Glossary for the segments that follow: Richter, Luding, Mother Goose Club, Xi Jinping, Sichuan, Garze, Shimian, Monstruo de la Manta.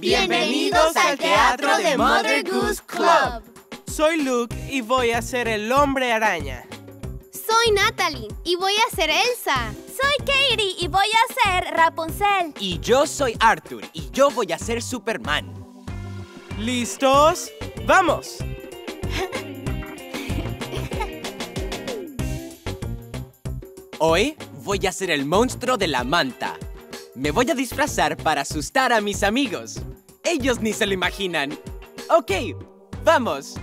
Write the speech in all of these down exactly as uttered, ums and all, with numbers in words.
¡Bienvenidos al teatro de Mother Goose Club! Soy Luke y voy a ser el Hombre Araña. Soy Natalie y voy a ser Elsa. Soy Katie y voy a ser Rapunzel. Y yo soy Arthur y yo voy a ser Superman. ¿Listos? ¡Vamos! Hoy voy a ser el Monstruo de la Manta. Me voy a disfrazar para asustar a mis amigos. Ellos ni se lo imaginan. Ok, vamos.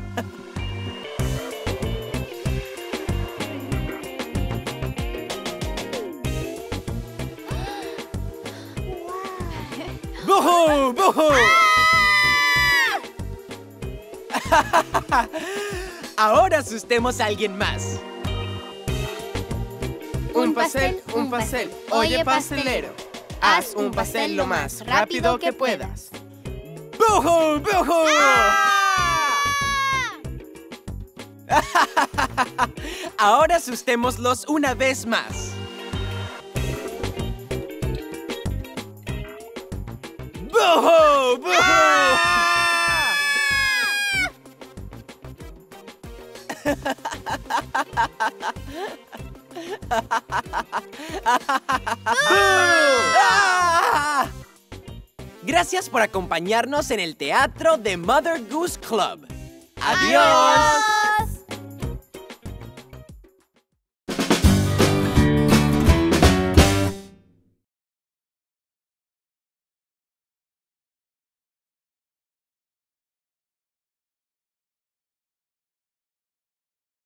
¡Bujú! ¡Bujú! ¡Ah! Ahora asustemos a alguien más. Un pastel, un pastel, oye pastelero, haz un pastel lo más rápido que puedas. ¡Bujú! ¡Bujú! ¡Ah! Ahora asustémoslos una vez más. ¡Bujú! ¡Bujú! ¡Ah! ¡Ah! Gracias por acompañarnos en el teatro de Mother Goose Club. ¡Adiós! ¡Adiós!